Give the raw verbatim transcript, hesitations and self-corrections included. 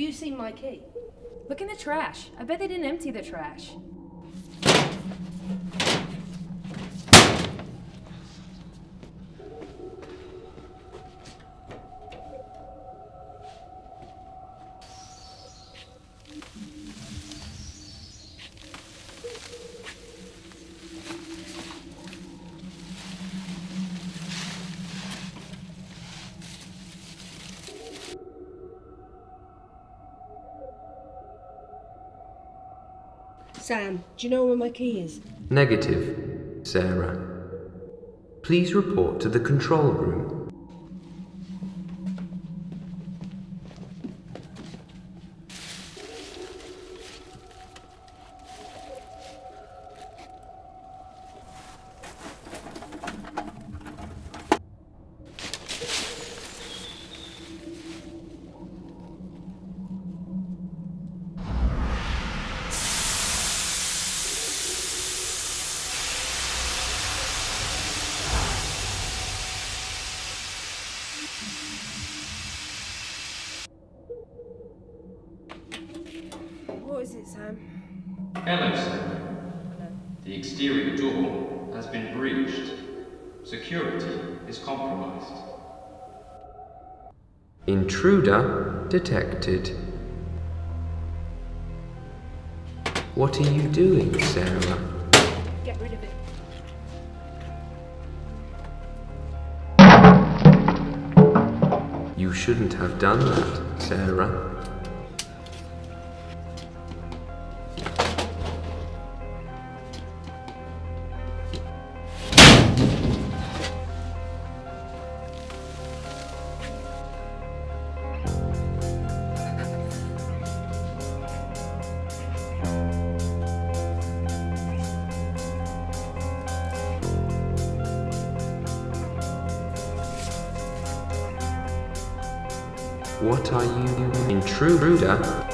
Have you seen my key? Look in the trash. I bet they didn't empty the trash. Sam, do you know where my key is? Negative, Sarah. Please report to the control room. What is it, Sam? Hello, Sam. Hello. The exterior door has been breached. Security is compromised. Intruder detected. What are you doing, Sarah? Get rid of it. You shouldn't have done that, Sarah. What are you, intruder?